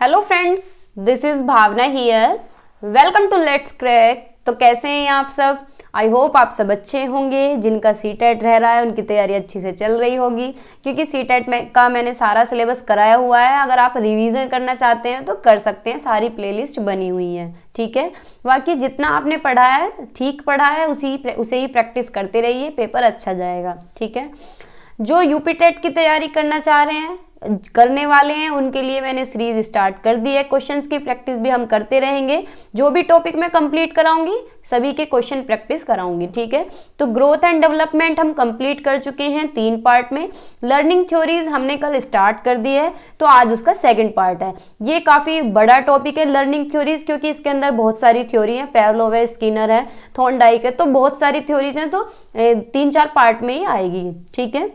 Hello friends, this is Bhavna here. Welcome to let's crack. तो कैसे हैं आप सब? आई होप आप सब अच्छे होंगे। जिनका सीटेट रह रहा है उनकी तैयारी अच्छी से चल रही होगी, क्योंकि सीटेट में का मैंने सारा सिलेबस कराया हुआ है। अगर आप रिवीजन करना चाहते हैं तो कर सकते हैं, सारी प्लेलिस्ट बनी हुई है। ठीक है, बाकी जितना आपने पढ़ा है ठीक पढ़ा है, उसे ही प्रैक्टिस करते रहिए, पेपर अच्छा जाएगा। ठीक है, जो यूपीटेट की तैयारी करना चाह रहे हैं करने वाले हैं उनके लिए मैंने सीरीज स्टार्ट कर दी है। क्वेश्चंस की प्रैक्टिस भी हम करते रहेंगे। जो भी टॉपिक मैं कंप्लीट कराऊंगी सभी के क्वेश्चन प्रैक्टिस कराऊंगी। ठीक है, तो ग्रोथ एंड डेवलपमेंट हम कंप्लीट कर चुके हैं 3 पार्ट में। लर्निंग थ्योरीज हमने कल स्टार्ट कर दी है, तो आज उसका 2nd पार्ट है। ये काफ़ी बड़ा टॉपिक है लर्निंग थ्योरीज, क्योंकि इसके अंदर बहुत सारी थ्योरी हैं। पैवलोव है, स्किनर है, थॉर्नडाइक है, तो बहुत सारी थ्योरीज हैं, तो 3-4 पार्ट में ही आएगी। ठीक है,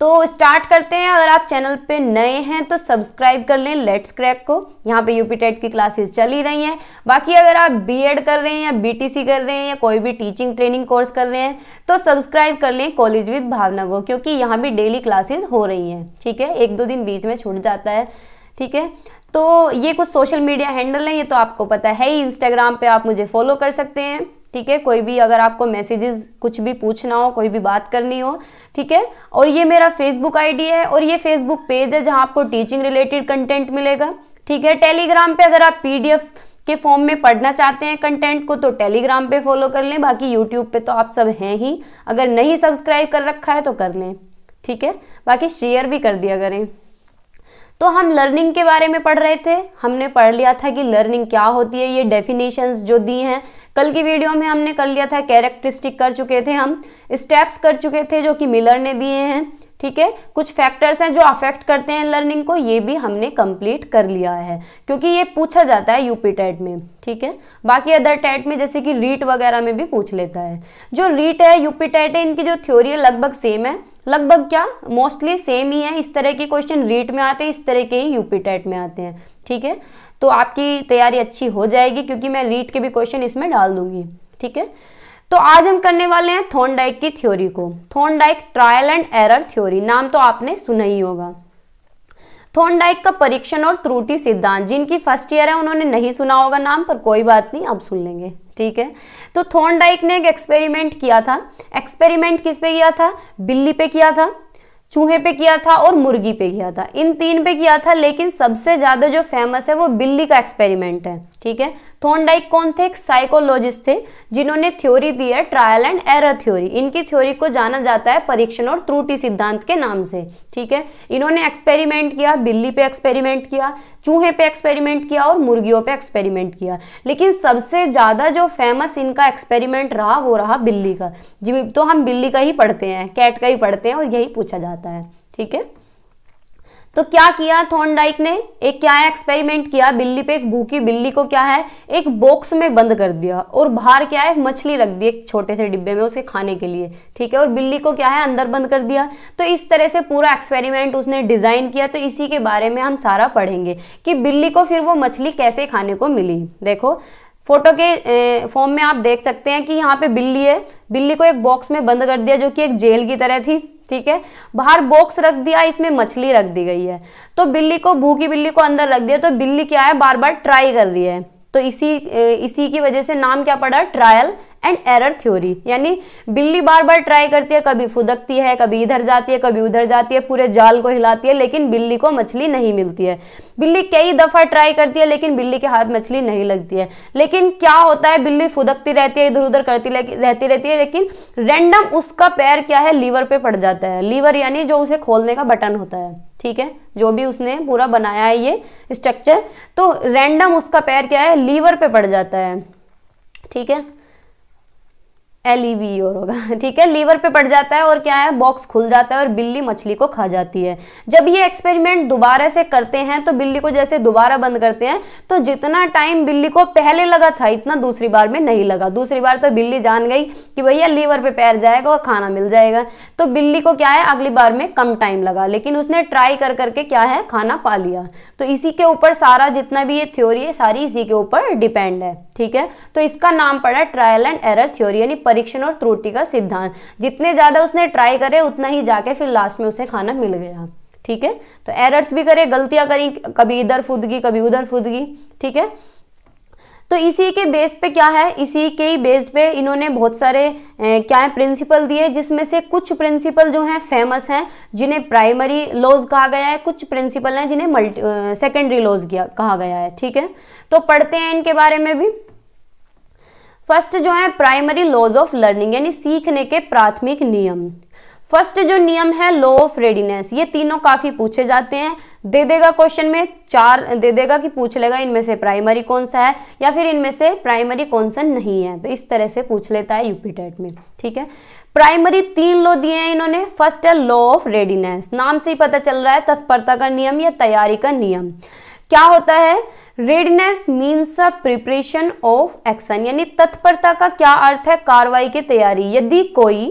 तो स्टार्ट करते हैं। अगर आप चैनल पे नए हैं तो सब्सक्राइब कर लें लेट्स क्रैक को। यहाँ पे यूपीटेट की क्लासेस चल ही रही हैं। बाकी अगर आप बीएड कर रहे हैं या बीटीसी कर रहे हैं या कोई भी टीचिंग ट्रेनिंग कोर्स कर रहे हैं तो सब्सक्राइब कर लें कॉलेज विद भावना को, क्योंकि यहाँ भी डेली क्लासेस हो रही हैं। ठीक है, 1-2 दिन बीच में छूट जाता है। ठीक है, तो ये कुछ सोशल मीडिया हैंडल हैं, ये तो आपको पता है ही। इंस्टाग्राम पर आप मुझे फॉलो कर सकते हैं। ठीक है, कोई भी अगर आपको मैसेजेस कुछ भी पूछना हो, कोई भी बात करनी हो। ठीक है, और ये मेरा फेसबुक आईडी है और ये फेसबुक पेज है जहाँ आपको टीचिंग रिलेटेड कंटेंट मिलेगा। ठीक है, टेलीग्राम पे अगर आप पीडीएफ के फॉर्म में पढ़ना चाहते हैं कंटेंट को तो टेलीग्राम पे फॉलो कर लें। बाकी यूट्यूब पे तो आप सब हैं ही, अगर नहीं सब्सक्राइब कर रखा है तो कर लें। ठीक है, बाकी शेयर भी कर दिया करें। तो हम लर्निंग के बारे में पढ़ रहे थे, हमने पढ़ लिया था कि लर्निंग क्या होती है। ये डेफिनेशंस जो दी हैं कल की वीडियो में हमने कर लिया था, कैरेक्टरिस्टिक कर चुके थे हम, स्टेप्स कर चुके थे जो कि मिलर ने दिए हैं। ठीक है, कुछ फैक्टर्स हैं जो अफेक्ट करते हैं लर्निंग को, ये भी हमने कंप्लीट कर लिया है, क्योंकि ये पूछा जाता है यूपीटेट में। ठीक है, बाकी अदर टेट में जैसे कि रीट वगैरह में भी पूछ लेता है। जो रीट है, यूपीटेट है, इनकी जो थ्योरी है लगभग सेम है, लगभग क्या मोस्टली सेम ही है। इस तरह के क्वेश्चन रीट में आते हैं, इस तरह के ही यूपीटेट में आते हैं। ठीक है, तो आपकी तैयारी अच्छी हो जाएगी, क्योंकि मैं रीट के भी क्वेश्चन इसमें डाल दूंगी। ठीक है, तो आज हम करने वाले हैं थॉर्नडाइक की थ्योरी को। Thorndike trial and error theory, नाम तो आपने सुना ही होगा। थॉर्नडाइक का परीक्षण और त्रुटि सिद्धांत, जिनकी फर्स्ट ईयर है उन्होंने नहीं सुना होगा नाम, पर कोई बात नहीं, आप सुन लेंगे। ठीक है, तो थॉर्नडाइक ने एक एक्सपेरिमेंट किया था। एक्सपेरिमेंट किस पे किया था? बिल्ली पे किया था, चूहे पे किया था और मुर्गी पे किया था, इन 3 पे किया था। लेकिन सबसे ज़्यादा जो फेमस है वो बिल्ली का एक्सपेरिमेंट है। ठीक है, थॉर्नडाइक कौन थे? एक साइकोलॉजिस्ट थे जिन्होंने थ्योरी दी है ट्रायल एंड एरर थ्योरी। इनकी थ्योरी को जाना जाता है परीक्षण और त्रुटि सिद्धांत के नाम से। ठीक है, इन्होंने एक्सपेरिमेंट किया, बिल्ली पे एक्सपेरिमेंट किया, चूहे पे एक्सपेरिमेंट किया और मुर्गियों पे एक्सपेरिमेंट किया। लेकिन सबसे ज़्यादा जो फेमस इनका एक्सपेरिमेंट रहा वो रहा बिल्ली का। जी, तो हम बिल्ली का ही पढ़ते हैं, कैट का ही पढ़ते हैं और यही पूछा जाता है। ठीक है, तो क्या किया थॉर्नडाइक ने? एक क्या है एक्सपेरिमेंट किया बिल्ली पे। एक भूखी बिल्ली को क्या है एक बॉक्स में बंद कर दिया और बाहर क्या है मछली रख दी एक छोटे से डिब्बे में उसे खाने के लिए। ठीक है, और बिल्ली को क्या है अंदर बंद कर दिया। तो इस तरह से पूरा एक्सपेरिमेंट उसने डिजाइन किया। तो इसी के बारे में हम सारा पढ़ेंगे कि बिल्ली को फिर वो मछली कैसे खाने को मिली। देखो फोटो के फॉर्म में आप देख सकते हैं कि यहाँ पे बिल्ली है, बिल्ली को एक बॉक्स में बंद कर दिया जो कि एक जेल की तरह थी। ठीक है, बाहर बॉक्स रख दिया, इसमें मछली रख दी गई है। तो बिल्ली को, भूखी बिल्ली को अंदर रख दिया, तो बिल्ली क्या है बार बार ट्राई कर रही है। तो इसी की वजह से नाम क्या पड़ा? Trial and error theory. यानी बिल्ली बार बार ट्राई करती है, कभी फुदकती है, कभी इधर जाती है, कभी उधर जाती है, पूरे जाल को हिलाती है, लेकिन बिल्ली को मछली नहीं मिलती है। बिल्ली कई दफ़ा ट्राई करती है लेकिन बिल्ली के हाथ मछली नहीं लगती है। लेकिन क्या होता है, बिल्ली फुदकती रहती है, इधर उधर करती रहती है, लेकिन रैंडम उसका पैर क्या है लीवर पे पड़ जाता है। लीवर यानी जो उसे खोलने का बटन होता है। ठीक है, जो भी उसने पूरा बनाया है ये स्ट्रक्चर, तो रैंडम उसका पैर क्या है लीवर पे पड़ जाता है। ठीक है, LEVER होगा। ठीक है, लीवर पे पड़ जाता है और क्या है बॉक्स खुल जाता है और बिल्ली मछली को खा जाती है। जब ये एक्सपेरिमेंट दोबारा से करते हैं तो बिल्ली को जैसे दोबारा बंद करते हैं तो जितना टाइम बिल्ली को पहले लगा था इतना दूसरी बार में नहीं लगा। दूसरी बार तो बिल्ली जान गई कि भैया लीवर पे पैर जाएगा और खाना मिल जाएगा। तो बिल्ली को क्या है अगली बार में कम टाइम लगा, लेकिन उसने ट्राई कर करके क्या है खाना पा लिया। तो इसी के ऊपर सारा जितना भी ये थ्योरी है सारी इसी के ऊपर डिपेंड है। ठीक है, तो इसका नाम पड़ा ट्रायल एंड एरर थ्योरी, यानी परीक्षण और त्रुटि का सिद्धांत। जितने ज्यादा उसने ट्राई करे उतना ही जाके फिर लास्ट में उसे खाना मिल गया। ठीक है। तो एरर्स भी करे, गलतियां करी, कभी इधर फुदगी कभी उधर फुदगी, ठीक है। तो इसी के बेस पे क्या है, इसी के ही बेस पे इन्होंने बहुत सारे क्या है प्रिंसिपल दिए, जिसमें से कुछ प्रिंसिपल जो हैं फेमस हैं, जिन्हें प्राइमरी लॉज कहा गया है, कुछ प्रिंसिपल हैं जिन्हें सेकेंडरी लॉज कहा गया है, ठीक है। तो पढ़ते हैं इनके बारे में भी। फर्स्ट जो है प्राइमरी लॉज ऑफ लर्निंग, यानी सीखने के प्राथमिक नियम। फर्स्ट जो नियम है लॉ ऑफ रेडीनेस, ये तीनों काफी पूछे जाते हैं, दे देगा क्वेश्चन में, चार दे देगा कि पूछ लेगा इनमें से प्राइमरी कौन सा है या फिर इनमें से प्राइमरी कौन सा नहीं है, तो इस तरह से पूछ लेता है यूपीटेट में, ठीक है। प्राइमरी तीन लॉ दिए हैं इन्होंने। फर्स्ट है लॉ ऑफ रेडीनेस, नाम से ही पता चल रहा है तत्परता का नियम या तैयारी का नियम। क्या होता है readiness means a preparation of action, यानी तत्परता का क्या अर्थ है, कार्रवाई की तैयारी। यदि कोई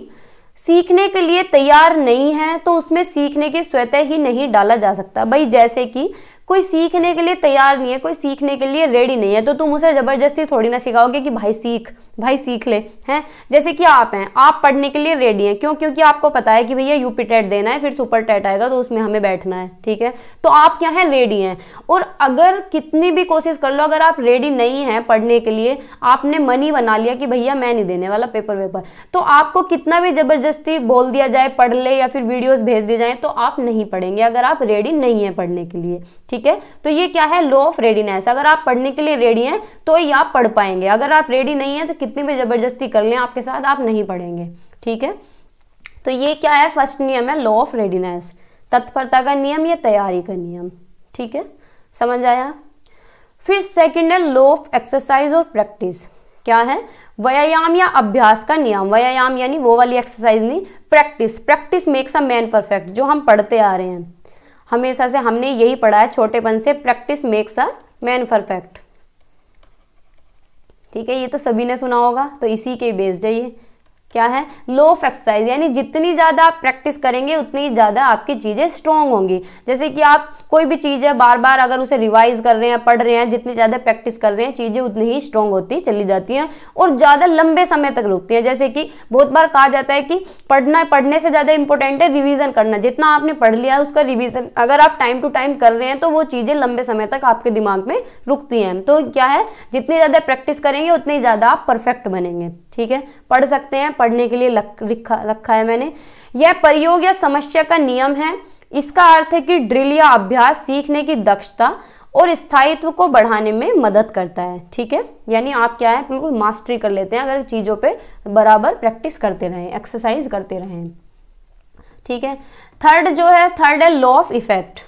सीखने के लिए तैयार नहीं है तो उसमें सीखने की स्वतः ही नहीं डाला जा सकता। भाई जैसे कि कोई सीखने के लिए तैयार नहीं है, कोई सीखने के लिए रेडी नहीं है, तो तुम उसे ज़बरदस्ती थोड़ी ना सिखाओगे कि भाई सीख ले, हैं। जैसे कि आप हैं, आप पढ़ने के लिए रेडी हैं, क्यों? क्योंकि आपको पता है कि भैया यूपीटेट देना है, फिर सुपरटेट आएगा तो उसमें हमें बैठना है, ठीक है। तो आप क्या हैं रेडी हैं, और अगर कितनी भी कोशिश कर लो, अगर आप रेडी नहीं हैं पढ़ने के लिए, आपने मन ही बना लिया कि भैया मैं नहीं देने वाला पेपर वेपर, तो आपको कितना भी ज़बरदस्ती बोल दिया जाए पढ़ ले या फिर वीडियोज़ भेज दिए जाएँ तो आप नहीं पढ़ेंगे अगर आप रेडी नहीं हैं पढ़ने के लिए, ठीक है। तो ये क्या है लॉ ऑफ रेडीनेस, अगर आप पढ़ने के लिए रेडी हैं तो ये आप पढ़ पाएंगे, अगर आप रेडी नहीं हैं तो कितनी भी जबरदस्ती कर लें आपके साथ आप नहीं पढ़ेंगे, ठीक है। तो ये क्या है फर्स्ट नियम है लॉ ऑफ रेडीनेस, तत्परता का नियम या तैयारी का नियम, ठीक है, समझ आया। फिर सेकेंड है लॉ ऑफ एक्सरसाइज और प्रैक्टिस, क्या है व्यायाम या अभ्यास का नियम। व्यायाम यानी वो वाली एक्सरसाइज नहीं, practice, practice makes a man perfect, जो हम पढ़ते आ रहे हैं हमेशा से, हमने यही पढ़ा है छोटेपन से, practice makes a man perfect, ठीक है। ये तो सभी ने सुना होगा, तो इसी के बेस्ड है ये। क्या है लॉ ऑफ एक्सरसाइज, यानी जितनी ज़्यादा आप प्रैक्टिस करेंगे उतनी ज़्यादा आपकी चीज़ें स्ट्रांग होंगी। जैसे कि आप कोई भी चीज़ है बार बार अगर उसे रिवाइज कर रहे हैं, पढ़ रहे हैं, जितनी ज़्यादा प्रैक्टिस कर रहे हैं चीज़ें उतनी ही स्ट्रांग होती चली जाती हैं और ज़्यादा लंबे समय तक रुकती हैं। जैसे कि बहुत बार कहा जाता है कि पढ़ने से ज़्यादा इंपॉर्टेंट है रिविज़न करना, जितना आपने पढ़ लिया है उसका रिविज़न अगर आप टाइम टू टाइम कर रहे हैं तो वो चीज़ें लंबे समय तक आपके दिमाग में रुकती हैं। तो क्या है जितनी ज़्यादा प्रैक्टिस करेंगे उतनी ज़्यादा आप परफेक्ट बनेंगे, ठीक है। पढ़ सकते हैं, पढ़ने के लिए रखा है मैंने। यह प्रयोग या समस्या का नियम है, इसका अर्थ है कि ड्रिल या अभ्यास सीखने की दक्षता और स्थायित्व को बढ़ाने में मदद करता है, ठीक है। यानी आप क्या है बिल्कुल मास्टरी कर लेते हैं अगर चीज़ों पे बराबर प्रैक्टिस करते रहें, एक्सरसाइज करते रहें, ठीक है। थर्ड है लॉ ऑफ इफेक्ट,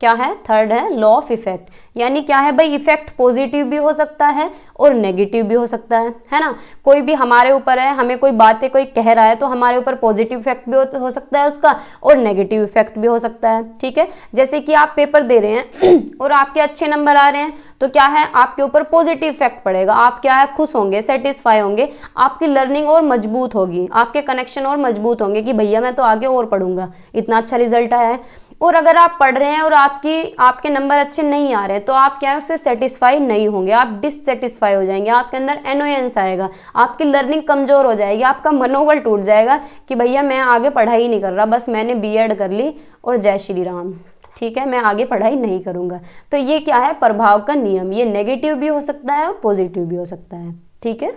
क्या है थर्ड है लॉ ऑफ इफेक्ट, यानी क्या है भाई इफेक्ट पॉजिटिव भी हो सकता है और नेगेटिव भी हो सकता है ना। कोई भी हमारे ऊपर है, हमें कोई बातें कोई कह रहा है तो हमारे ऊपर पॉजिटिव इफेक्ट भी हो सकता है उसका और नेगेटिव इफेक्ट भी हो सकता है, ठीक है। जैसे कि आप पेपर दे रहे हैं और आपके अच्छे नंबर आ रहे हैं तो क्या है आपके ऊपर पॉजिटिव इफेक्ट पड़ेगा, आप क्या है खुश होंगे, सेटिस्फाई होंगे, आपकी लर्निंग और मजबूत होगी, आपके कनेक्शन और मजबूत होंगे कि भैया मैं तो आगे और पढ़ूंगा, इतना अच्छा रिजल्ट आया है। और अगर आप पढ़ रहे हैं और आपके नंबर अच्छे नहीं आ रहे तो आप क्या है उससे सेटिस्फाई नहीं होंगे, आप डिससेटिस्फाई हो जाएंगे, आपके अंदर एनोयंस आएगा, आपकी लर्निंग कमज़ोर हो जाएगी, आपका मनोबल टूट जाएगा कि भैया मैं आगे पढ़ाई नहीं कर रहा, बस मैंने बीएड कर ली और जय श्री राम, ठीक है मैं आगे पढ़ाई नहीं करूँगा। तो ये क्या है प्रभाव का नियम, ये नेगेटिव भी हो सकता है और पॉजिटिव भी हो सकता है, ठीक है।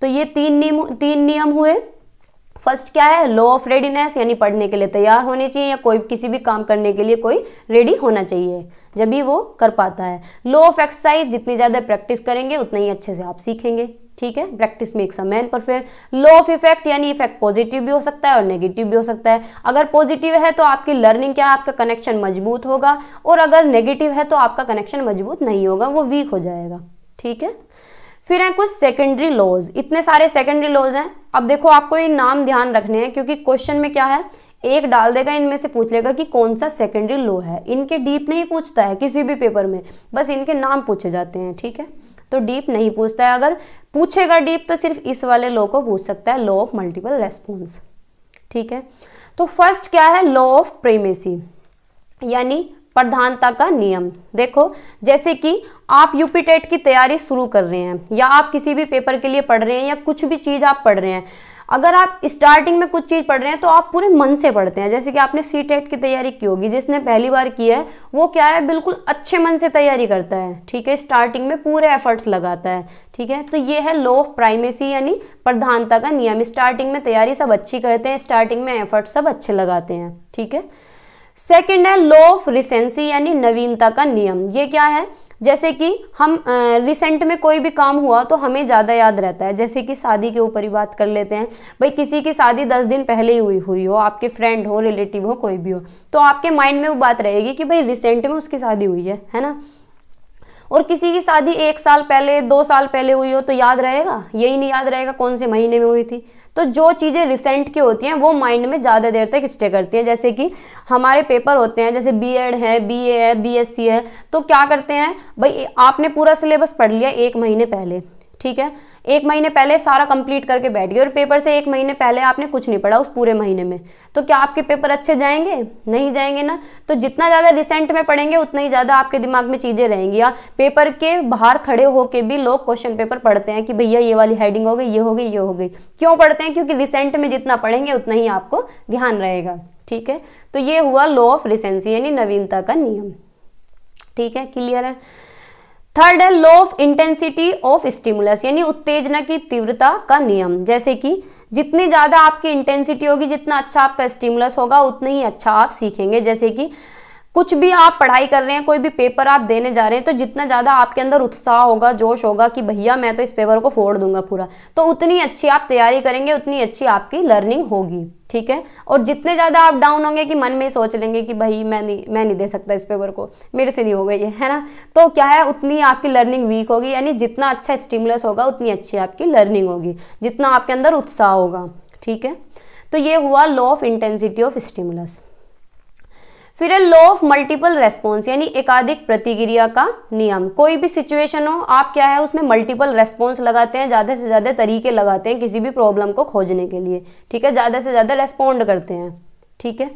तो ये तीन नियम हुए। फर्स्ट क्या है लॉ ऑफ रेडीनेस, यानी पढ़ने के लिए तैयार होने चाहिए या कोई किसी भी काम करने के लिए कोई रेडी होना चाहिए जब भी वो कर पाता है। लॉ ऑफ एक्सरसाइज, जितनी ज़्यादा प्रैक्टिस करेंगे उतने ही अच्छे से आप सीखेंगे, ठीक है, practice makes a man perfect. Law of effect, यानी इफेक्ट पॉजिटिव भी हो सकता है और नेगेटिव भी हो सकता है। अगर पॉजिटिव है तो आपकी लर्निंग क्या है आपका कनेक्शन मजबूत होगा और अगर नेगेटिव है तो आपका कनेक्शन मजबूत नहीं होगा, वो वीक हो जाएगा, ठीक है। फिर हैं कुछ सेकेंडरी लॉज, इतने सारे सेकेंडरी लॉज हैं। अब देखो आपको ये नाम ध्यान रखने हैं क्योंकि क्वेश्चन में क्या है एक डाल देगा, इनमें से पूछ लेगा कि कौन सा सेकेंडरी लॉ है। इनके डीप नहीं पूछता है किसी भी पेपर में, बस इनके नाम पूछे जाते हैं, ठीक है। तो डीप नहीं पूछता है, अगर पूछेगा डीप तो सिर्फ इस वाले लॉ को पूछ सकता है, लॉ ऑफ मल्टीपल रेस्पॉन्स, ठीक है। तो फर्स्ट क्या है लॉ ऑफ प्रीमेसी, यानी प्रधानता का नियम। देखो जैसे कि आप यूपीटेट की तैयारी शुरू कर रहे हैं या आप किसी भी पेपर के लिए पढ़ रहे हैं या कुछ भी चीज़ आप पढ़ रहे हैं, अगर आप स्टार्टिंग में कुछ चीज़ पढ़ रहे हैं तो आप पूरे मन से पढ़ते हैं। जैसे कि आपने सीटेट की तैयारी की होगी, जिसने पहली बार की है वो क्या है, बिल्कुल अच्छे मन से तैयारी करता है, ठीक है, स्टार्टिंग में पूरे एफर्ट्स लगाता है, ठीक है। तो ये है लॉ ऑफ प्राइमेसी यानी प्रधानता का नियम। स्टार्टिंग में तैयारी सब अच्छी करते हैं, स्टार्टिंग में एफर्ट्स सब अच्छे लगाते हैं, ठीक है। सेकेंड है लॉ ऑफ रिसेंसी यानी नवीनता का नियम। ये क्या है, जैसे कि हम रिसेंट में कोई भी काम हुआ तो हमें ज़्यादा याद रहता है। जैसे कि शादी के ऊपर ही बात कर लेते हैं, भाई किसी की शादी 10 दिन पहले ही हुई हो, आपके फ्रेंड हो, रिलेटिव हो, कोई भी हो, तो आपके माइंड में वो बात रहेगी कि भाई रिसेंट में उसकी शादी हुई है ना। और किसी की शादी 1 साल पहले 2 साल पहले हुई हो तो याद रहेगा, यही नहीं याद रहेगा कौन से महीने में हुई थी। तो जो चीज़ें रिसेंट की होती हैं वो माइंड में ज़्यादा देर तक स्टे करती हैं। जैसे कि हमारे पेपर होते हैं, जैसे B.Ed है, BA है, BSc है, तो क्या करते हैं भाई, आपने पूरा सिलेबस पढ़ लिया 1 महीने पहले, ठीक है, 1 महीने पहले सारा कंप्लीट करके बैठ गए और पेपर से 1 महीने पहले आपने कुछ नहीं पढ़ा उस पूरे महीने में, तो क्या आपके पेपर अच्छे जाएंगे? नहीं जाएंगे ना। तो जितना ज़्यादा रिसेंट में पढ़ेंगे उतना ही ज़्यादा आपके दिमाग में चीज़ें रहेंगी। या पेपर के बाहर खड़े होकर भी लोग क्वेश्चन पेपर पढ़ते हैं कि भैया ये वाली हेडिंग हो गई, ये हो गई, ये हो गई, क्यों पढ़ते हैं? क्योंकि रिसेंट में जितना पढ़ेंगे उतना ही आपको ध्यान रहेगा, ठीक है। तो ये हुआ लॉ ऑफ रिसेंसी यानी नवीनता का नियम, ठीक है, क्लियर है। थर्ड है law of intensity of stimulus यानी उत्तेजना की तीव्रता का नियम। जैसे कि जितनी ज़्यादा आपकी इंटेंसिटी होगी, जितना अच्छा आपका स्टिमुलस होगा, उतना ही अच्छा आप सीखेंगे। जैसे कि कुछ भी आप पढ़ाई कर रहे हैं, कोई भी पेपर आप देने जा रहे हैं, तो जितना ज़्यादा आपके अंदर उत्साह होगा, जोश होगा कि भैया मैं तो इस पेपर को फोड़ दूंगा पूरा, तो उतनी अच्छी आप तैयारी करेंगे, उतनी अच्छी आपकी लर्निंग होगी, ठीक है। और जितने ज़्यादा आप डाउन होंगे कि मन में सोच लेंगे कि भाई मैं नहीं दे सकता इस पेपर को, मेरे से नहीं होगा ये, है ना, तो क्या है उतनी आपकी लर्निंग वीक होगी। यानी जितना अच्छा स्टिमुलस होगा उतनी अच्छी आपकी लर्निंग होगी, जितना आपके अंदर उत्साह होगा, ठीक है। तो ये हुआ law of intensity of stimulus. फिर है लॉ ऑफ मल्टीपल रेस्पॉन्स यानी एकाधिक प्रतिक्रिया का नियम। कोई भी सिचुएशन हो, आप क्या है उसमें मल्टीपल रेस्पॉन्स लगाते हैं, ज़्यादा से ज़्यादा तरीके लगाते हैं किसी भी प्रॉब्लम को खोजने के लिए, ठीक है, ज़्यादा से ज़्यादा रेस्पॉन्ड करते हैं, ठीक है।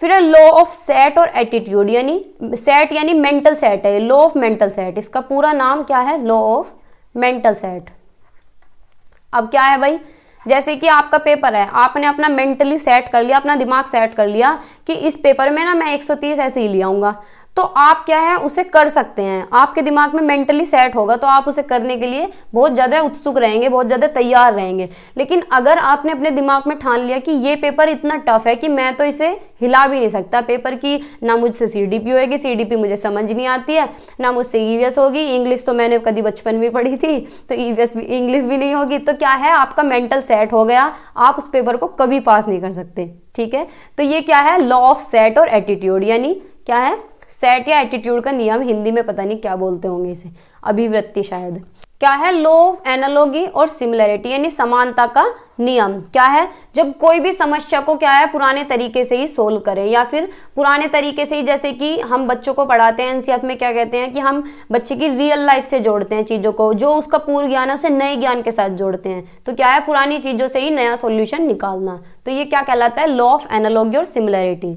फिर है लॉ ऑफ सेट और एटीट्यूड यानी सेट यानी मेंटल सेट है, लॉ ऑफ मेंटल सेट, इसका पूरा नाम क्या है, लॉ ऑफ मेंटल सेट। अब क्या है भाई, जैसे कि आपका पेपर है, आपने अपना मेंटली सेट कर लिया, अपना दिमाग सेट कर लिया कि इस पेपर में ना मैं 130 ऐसे ही ले आऊँगा, तो आप क्या है उसे कर सकते हैं। आपके दिमाग में मेंटली सेट होगा तो आप उसे करने के लिए बहुत ज़्यादा उत्सुक रहेंगे, बहुत ज़्यादा तैयार रहेंगे। लेकिन अगर आपने अपने दिमाग में ठान लिया कि ये पेपर इतना टफ है कि मैं तो इसे हिला भी नहीं सकता, पेपर की ना मुझसे CDP होगी, CDP मुझे समझ नहीं आती है, ना मुझसे EVS होगी, इंग्लिश तो मैंने कभी बचपन में पढ़ी थी तो EVS भी, इंग्लिश भी नहीं होगी, तो क्या है आपका मेंटल सेट हो गया, आप उस पेपर को कभी पास नहीं कर सकते, ठीक है। तो ये क्या है लॉ ऑफ सेट और एटीट्यूड यानी क्या है सेट या एटीट्यूड का नियम, हिंदी में पता नहीं क्या बोलते होंगे इसे, अभिवृत्ति शायद। क्या है लॉ ऑफ एनालॉगी और सिमिलरिटी यानी समानता का नियम। क्या है जब कोई भी समस्या को क्या है पुराने तरीके से ही सोल्व करें या फिर पुराने तरीके से ही, जैसे कि हम बच्चों को पढ़ाते हैं NCF में, क्या कहते हैं कि हम बच्चे की रियल लाइफ से जोड़ते हैं चीज़ों को, जो उसका पूर्व ज्ञान है उसे नए ज्ञान के साथ जोड़ते हैं। तो क्या है पुरानी चीज़ों से ही नया सोल्यूशन निकालना, तो ये क्या कहलाता है लॉ ऑफ एनालॉगी और सिमिलरिटी।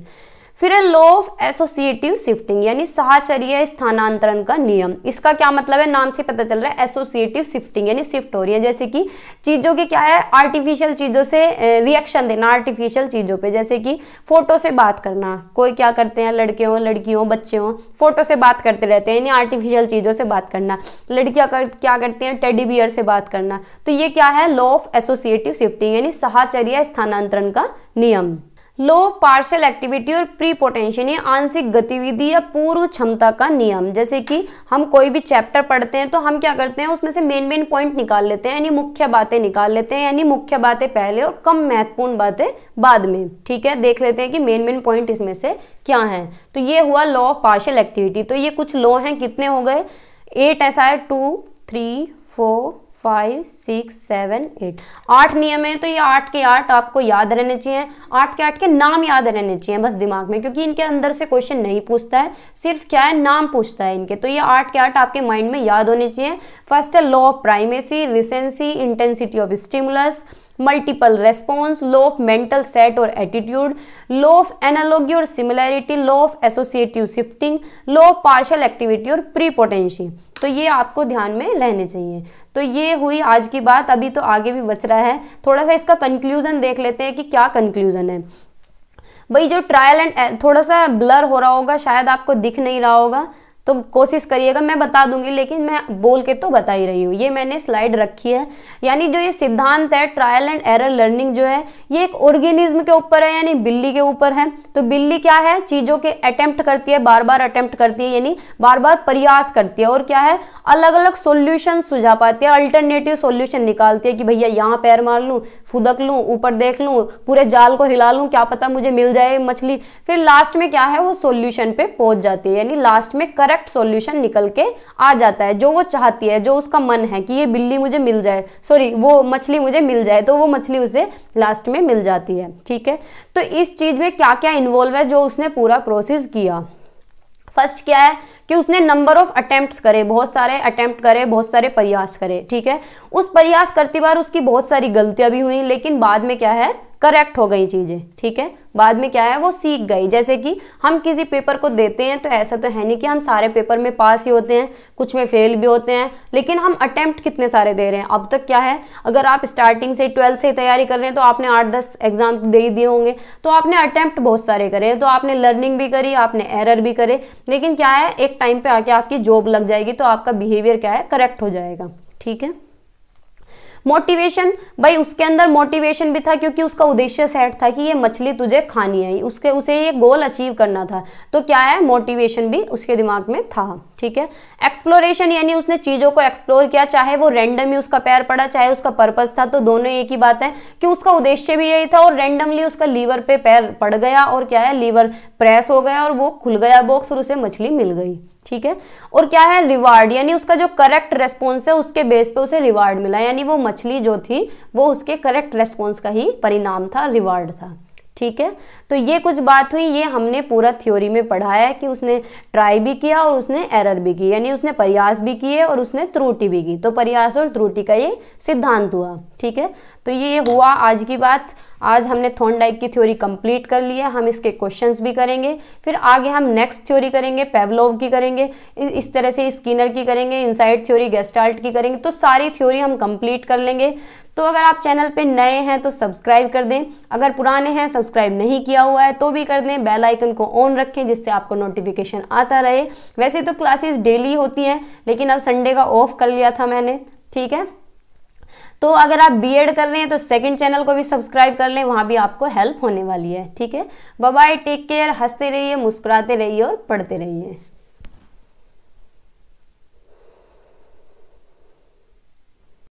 फिर है लॉ ऑफ एसोसिएटिव शिफ्टिंग यानी साहचर्य स्थानांतरण का नियम। इसका क्या मतलब है, नाम से पता चल रहा है एसोसिएटिव शिफ्टिंग यानी शिफ्ट हो रही है। जैसे कि चीज़ों के क्या है आर्टिफिशियल चीज़ों से रिएक्शन देना, आर्टिफिशियल चीज़ों पे, जैसे कि फ़ोटो से बात करना, कोई क्या करते हैं लड़के हों, लड़की हों, बच्चे हों, फ़ोटो से बात करते रहते हैं यानी आर्टिफिशियल चीज़ों से बात करना। लड़कियाँ क्या करती हैं, टेडी बियर से बात करना। तो ये क्या है लॉ ऑफ एसोसिएटिव शिफ्टिंग यानी साहचर्य स्थानांतरण का नियम। लॉ ऑफ पार्शियल एक्टिविटी और प्रीपोटेंशन ये आंशिक गतिविधि या पूर्व क्षमता का नियम। जैसे कि हम कोई भी चैप्टर पढ़ते हैं तो हम क्या करते हैं उसमें से मेन पॉइंट निकाल लेते हैं यानी मुख्य बातें निकाल लेते हैं, यानी मुख्य बातें पहले और कम महत्वपूर्ण बातें बाद में, ठीक है, देख लेते हैं कि मेन पॉइंट इसमें से क्या है। तो ये हुआ लॉ ऑफ पार्शियल एक्टिविटी। तो ये कुछ लॉ हैं, कितने हो गए 8 ऐसा है, 2 3 4 5 6 7 8 8 नियम है। तो ये 8 के 8 आपको याद रहने चाहिए, 8 के 8 के नाम याद रहने चाहिए बस दिमाग में, क्योंकि इनके अंदर से क्वेश्चन नहीं पूछता है, सिर्फ क्या है नाम पूछता है इनके। तो ये 8 के 8 आपके माइंड में याद होने चाहिए। फर्स्ट है law of primacy, recency, intensity of stimulus, multiple response, law of mental set और एटीट्यूड, लॉ ऑफ एनालॉगी और similarity, law of associative shifting, law of partial activity और प्रीपोटेंसी। तो ये आपको ध्यान में रहने चाहिए। तो ये हुई आज की बात। अभी तो आगे भी बच रहा है, थोड़ा सा इसका कंक्लूजन देख लेते हैं कि क्या कंक्लूजन है। भाई जो ट्रायल एंड थोड़ा सा ब्लर हो रहा होगा, शायद आपको दिख नहीं रहा होगा, तो कोशिश करिएगा, मैं बता दूंगी, लेकिन मैं बोल के तो बता ही रही हूँ। ये मैंने स्लाइड रखी है। यानी जो ये सिद्धांत है ट्रायल एंड एरर लर्निंग जो है, ये एक ऑर्गेनिज्म के ऊपर है, यानी बिल्ली के ऊपर है। तो बिल्ली क्या है, चीज़ों के अटेम्प्ट करती है, बार बार अटेम्प्ट करती है, यानी बार बार प्रयास करती है, और क्या है, अलग अलग सोल्यूशन सुझा पाती है, अल्टरनेटिव सोल्यूशन निकालती है कि भैया यहाँ पैर मार लूँ, फुदक लूँ, ऊपर देख लूँ, पूरे जाल को हिला लूँ, क्या पता मुझे मिल जाए मछली। फिर लास्ट में क्या है, वो सोल्यूशन पे पहुँच जाती है, यानी लास्ट में करेक्ट सॉल्यूशन निकल के आ जाता है, जो वो चाहती है, जो उसका मन है कि ये बिल्ली मुझे मिल जाए, सॉरी वो मछली मुझे मिल जाए, तो वो मछली उसे लास्ट में मिल जाती है। ठीक है, तो इस चीज में क्या क्या इन्वॉल्व है जो उसने पूरा प्रोसेस किया। फर्स्ट क्या है कि उसने नंबर ऑफ अटेम्प्ट्स करे, बहुत सारे अटेम्प्ट करे, बहुत सारे प्रयास करे। ठीक है, उस प्रयास करते बार उसकी बहुत सारी गलतियां भी हुई, लेकिन बाद में क्या है, करेक्ट हो गई चीज़ें। ठीक है, बाद में क्या है, वो सीख गई। जैसे कि हम किसी पेपर को देते हैं तो ऐसा तो है नहीं कि हम सारे पेपर में पास ही होते हैं, कुछ में फेल भी होते हैं, लेकिन हम अटेम्प्ट कितने सारे दे रहे हैं। अब तक क्या है, अगर आप स्टार्टिंग से 12th से तैयारी कर रहे हैं तो आपने 8-10 एग्जाम दे ही दिए होंगे, तो आपने अटेम्प्ट बहुत सारे करे हैं, तो आपने लर्निंग भी करी, आपने एरर भी करे, लेकिन क्या है, एक टाइम पर आके आपकी जॉब लग जाएगी, तो आपका बिहेवियर क्या है, करेक्ट हो जाएगा। ठीक है, मोटिवेशन, भाई उसके अंदर मोटिवेशन भी था, क्योंकि उसका उद्देश्य सेट था कि ये मछली तुझे खानी है, उसके उसे ये गोल अचीव करना था, तो क्या है, मोटिवेशन भी उसके दिमाग में था। ठीक है, एक्सप्लोरेशन, यानी उसने चीज़ों को एक्सप्लोर किया, चाहे वो रैंडम ही उसका पैर पड़ा, चाहे उसका पर्पस था, तो दोनों एक ही बात है कि उसका उद्देश्य भी यही था, और रैंडमली उसका लीवर पे पैर पड़ गया, और क्या है, लीवर प्रेस हो गया और वो खुल गया बॉक्स और उसे मछली मिल गई। ठीक है, और क्या है, रिवार्ड, यानी उसका जो करेक्ट रेस्पॉन्स है उसके बेस पे उसे रिवार्ड मिला, यानी वो मछली जो थी वो उसके करेक्ट रेस्पॉन्स का ही परिणाम था, रिवार्ड था। ठीक है, तो ये कुछ बात हुई, ये हमने पूरा थ्योरी में पढ़ा है कि उसने ट्राई भी किया और उसने एरर भी की, यानी उसने प्रयास भी किए और उसने त्रुटि भी की, तो प्रयास और त्रुटि का ये सिद्धांत हुआ। ठीक है, तो ये हुआ आज की बात। आज हमने थॉर्नडाइक की थ्योरी कंप्लीट कर लिया, हम इसके क्वेश्चंस भी करेंगे, फिर आगे हम नेक्स्ट थ्योरी करेंगे, पेवलोव की करेंगे, इस तरह से स्किनर की करेंगे, इनसाइड थ्योरी गेस्टाल्ट की करेंगे, तो सारी थ्योरी हम कंप्लीट कर लेंगे। तो अगर आप चैनल पे नए हैं तो सब्सक्राइब कर दें, अगर पुराने हैं सब्सक्राइब नहीं किया हुआ है तो भी कर दें, बेल आइकन को ऑन रखें जिससे आपको नोटिफिकेशन आता रहे। वैसे तो क्लासेस डेली होती हैं, लेकिन अब संडे का ऑफ कर लिया था मैंने। ठीक है, तो अगर आप बीएड कर रहे हैं तो सेकंड चैनल को भी सब्सक्राइब कर लें, वहाँ भी आपको हेल्प होने वाली है। ठीक है, बाय बाय, टेक केयर, हंसते रहिए, मुस्कुराते रहिए और पढ़ते रहिए।